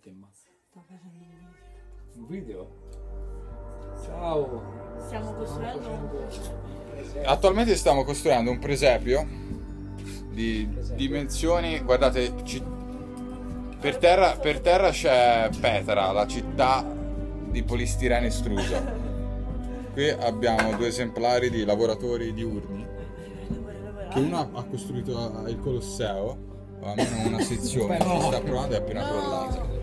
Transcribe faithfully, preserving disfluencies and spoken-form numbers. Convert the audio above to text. Temma. Sta facendo un video. Un video? Ciao! Stiamo costruendo un... Attualmente stiamo costruendo un presepio di presepio. dimensioni, guardate, ci... per terra per terra c'è Petra, la città di polistirene estruso. Qui abbiamo due esemplari di lavoratori diurni che uno ha costruito il Colosseo, o almeno una sezione che si sta provando e è appena crollata.